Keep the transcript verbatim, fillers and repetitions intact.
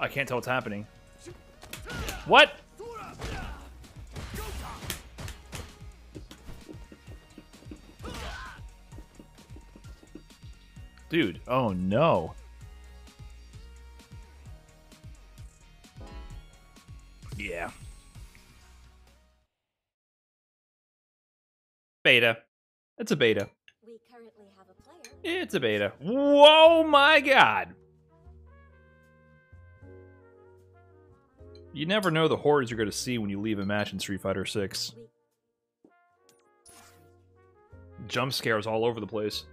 I can't tell what's happening. What? Dude, oh no. Yeah. Beta. It's a beta. We currently have a player. It's a beta. Whoa, my God. You never know the horrors you're going to see when you leave a match in Street Fighter six. Jump scares all over the place.